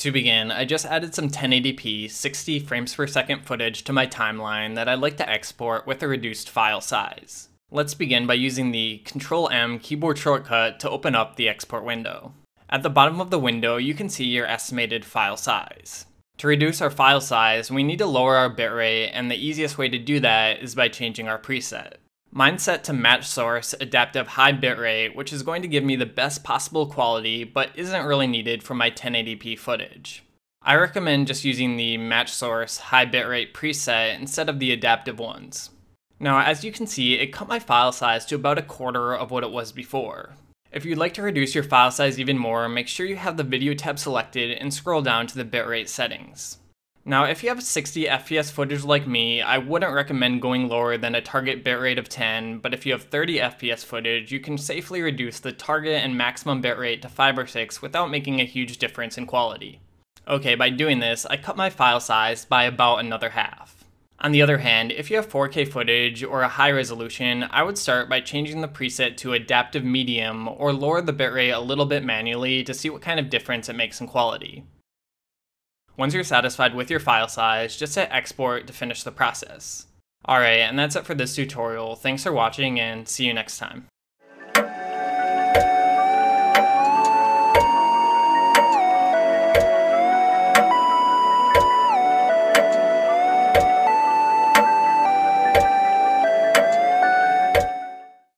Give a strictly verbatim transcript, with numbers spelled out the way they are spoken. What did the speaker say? To begin, I just added some ten eighty p, sixty frames per second footage to my timeline that I'd like to export with a reduced file size. Let's begin by using the control M keyboard shortcut to open up the export window. At the bottom of the window, you can see your estimated file size. To reduce our file size, we need to lower our bitrate, and the easiest way to do that is by changing our preset. Mine's set to match source adaptive high bitrate, which is going to give me the best possible quality but isn't really needed for my ten eighty p footage. I recommend just using the match source high bitrate preset instead of the adaptive ones. Now, as you can see, it cut my file size to about a quarter of what it was before. If you'd like to reduce your file size even more, make sure you have the video tab selected and scroll down to the bitrate settings. Now, if you have sixty F P S footage like me, I wouldn't recommend going lower than a target bitrate of ten, but if you have thirty F P S footage, you can safely reduce the target and maximum bitrate to five or six without making a huge difference in quality. Okay, by doing this, I cut my file size by about another half. On the other hand, if you have four K footage or a high resolution, I would start by changing the preset to adaptive medium or lower the bitrate a little bit manually to see what kind of difference it makes in quality. Once you're satisfied with your file size, just hit export to finish the process. Alright, and that's it for this tutorial. Thanks for watching, and see you next time.